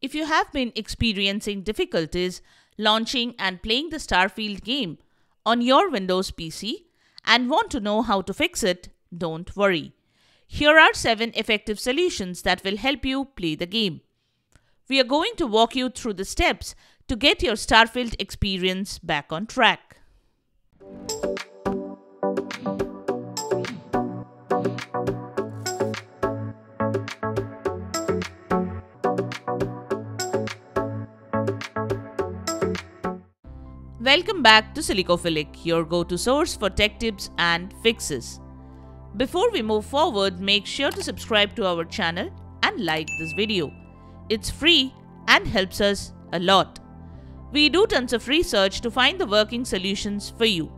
If you have been experiencing difficulties launching and playing the Starfield game on your Windows PC and want to know how to fix it, don't worry. Here are 7 effective solutions that will help you play the game. We are going to walk you through the steps to get your Starfield experience back on track. Welcome back to Silicophilic, your go-to source for tech tips and fixes. Before we move forward, make sure to subscribe to our channel and like this video. It's free and helps us a lot. We do tons of research to find the working solutions for you.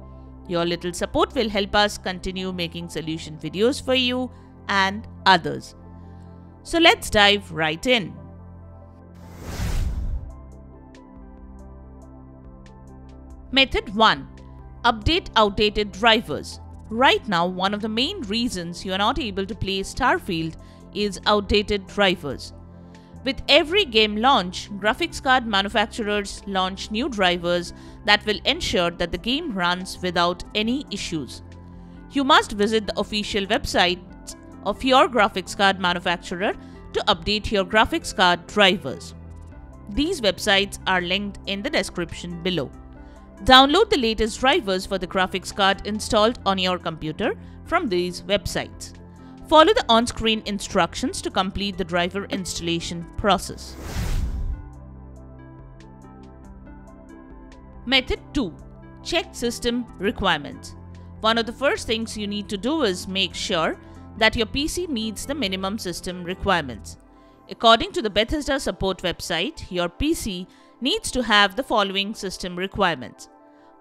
Your little support will help us continue making solution videos for you and others. So let's dive right in. Method 1. Update outdated drivers. Right now, one of the main reasons you are not able to play Starfield is outdated drivers. With every game launch, graphics card manufacturers launch new drivers that will ensure that the game runs without any issues. You must visit the official websites of your graphics card manufacturer to update your graphics card drivers. These websites are linked in the description below. Download the latest drivers for the graphics card installed on your computer from these websites. Follow the on-screen instructions to complete the driver installation process. Method 2. Check system requirements. One of the first things you need to do is make sure that your PC meets the minimum system requirements. According to the Bethesda support website, your PC needs to have the following system requirements.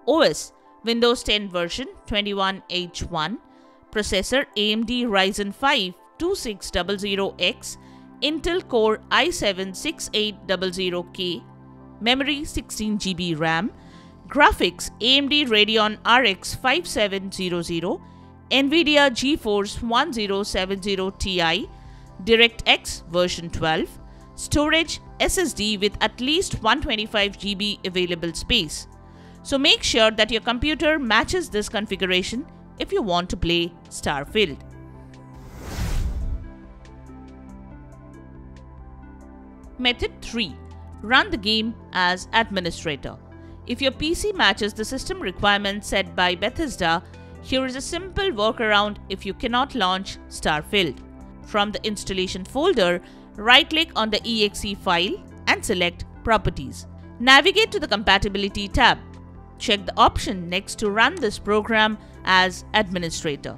OS Windows 10 version 21H1, processor AMD Ryzen 5 2600X, Intel Core i7-6800K, memory 16GB RAM, graphics AMD Radeon RX 5700, NVIDIA GeForce 1070 Ti, DirectX version 12, storage SSD with at least 125GB available space. So make sure that your computer matches this configuration if you want to play Starfield. Method 3. Run the game as administrator. If your PC matches the system requirements set by Bethesda, here is a simple workaround if you cannot launch Starfield. From the installation folder, right-click on the .exe file and select Properties. Navigate to the Compatibility tab. Check the option next to Run this program as administrator.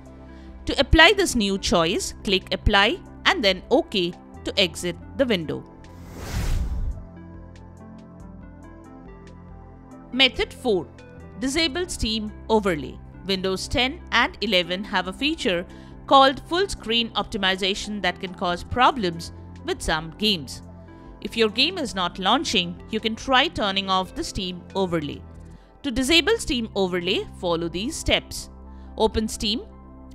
To apply this new choice, click Apply and then OK to exit the window. Method 4. Disable Steam Overlay. Windows 10 and 11 have a feature called Full Screen Optimization that can cause problems with some games. If your game is not launching, you can try turning off the Steam overlay. To disable Steam overlay, follow these steps. Open Steam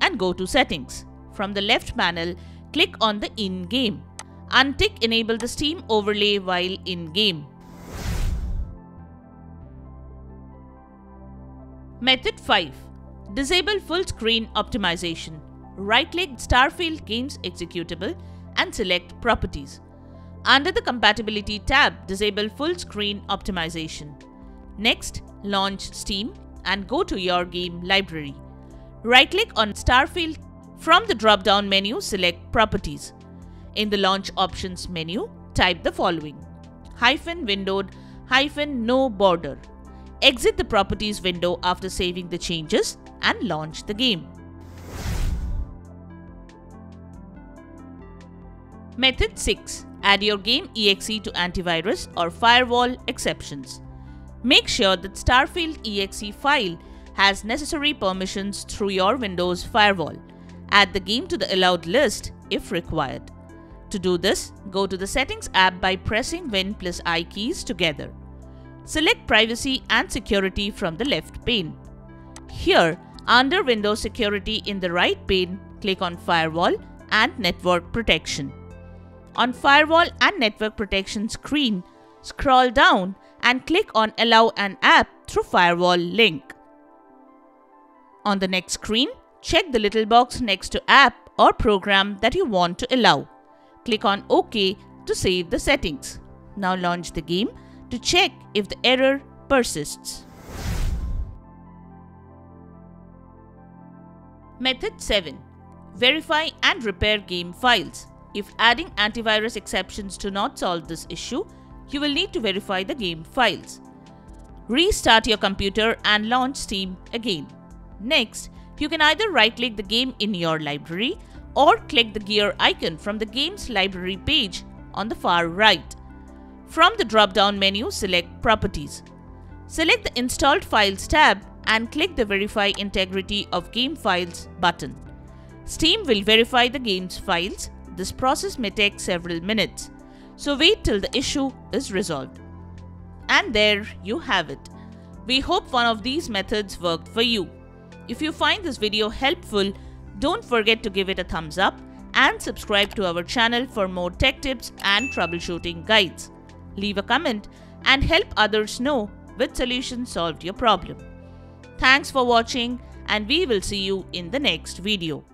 and go to Settings. From the left panel, click on the In-Game. Untick Enable the Steam overlay while in-game. Method 5. Disable Full Screen Optimization. Right-click Starfield Games Executable and select Properties. Under the Compatibility tab, disable Full Screen Optimization. Next, launch Steam and go to your game library. Right-click on Starfield. From the drop-down menu, select Properties. In the Launch Options menu, type the following: -windowed -no border. Exit the Properties window after saving the changes and launch the game. Method 6. Add your game EXE to antivirus or firewall exceptions. Make sure that Starfield EXE file has necessary permissions through your Windows firewall. Add the game to the allowed list if required. To do this, go to the Settings app by pressing Win plus I keys together. Select Privacy and Security from the left pane. Here, under Windows Security in the right pane, click on Firewall and Network Protection. on Firewall and Network Protection screen. Scroll down and click on Allow an app through Firewall link. On the next screen, check the little box next to app or program that you want to allow. Click on OK to save the settings. Now launch the game to check if the error persists. Method 7. Verify and repair game files. If adding antivirus exceptions do not solve this issue, you will need to verify the game files. Restart your computer and launch Steam again. Next, you can either right-click the game in your library or click the gear icon from the game's library page on the far right. From the drop-down menu, select Properties. Select the Installed Files tab and click the Verify Integrity of Game Files button. Steam will verify the game's files. This process may take several minutes, so wait till the issue is resolved. And there you have it. We hope one of these methods worked for you. If you find this video helpful, don't forget to give it a thumbs up and subscribe to our channel for more tech tips and troubleshooting guides. Leave a comment and help others know which solution solved your problem. Thanks for watching, and we will see you in the next video.